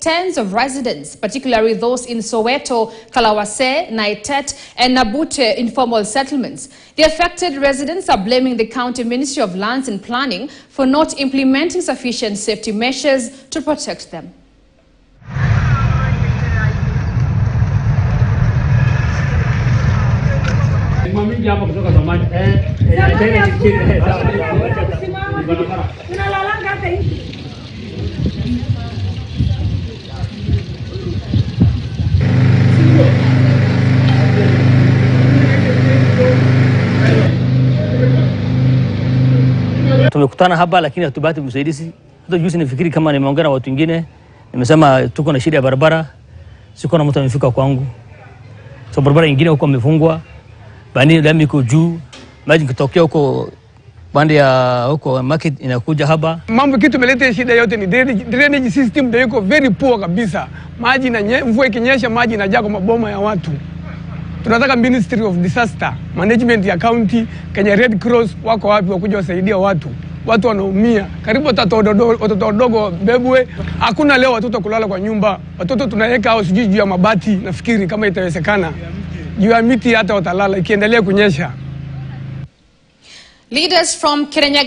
Tens of residents, particularly those in Soweto, Kalawase, Naitet and Nabute informal settlements. The affected residents are blaming the County Ministry of Lands and Planning for not implementing sufficient safety measures to protect them. Tumekutana hapa lakini hatupati msaidizi. Hata juzi nifikiri kama nimeongea na watu wengine, nimesema tuko na shida ya barabara. Siko na mtu amefika kwangu. So barabara nyingine huko imefungwa. Bandi lami iko juu. Maji kitokea huko bandi ya huko market inakuja hapa. Mambo kitu meleta shida yote ni drainage system ndio iko very poor kabisa. Maji na mvua ikinyesha maji inajaa kwa maboma ya watu. Tunataka Ministry of Disaster Management ya county, Kenya Red Cross wako wapi wakuja wasaidia watu. Watu wanaumia. Karibu watoto wadogo bebwe. Hakuna leo watoto kulala kwa nyumba. Watoto tunaweka au sijui juu ya mabati nafikiri kama itawezekana. Juu ya miti hata watalala ikiendelea kunyesha. Leaders from Kirenega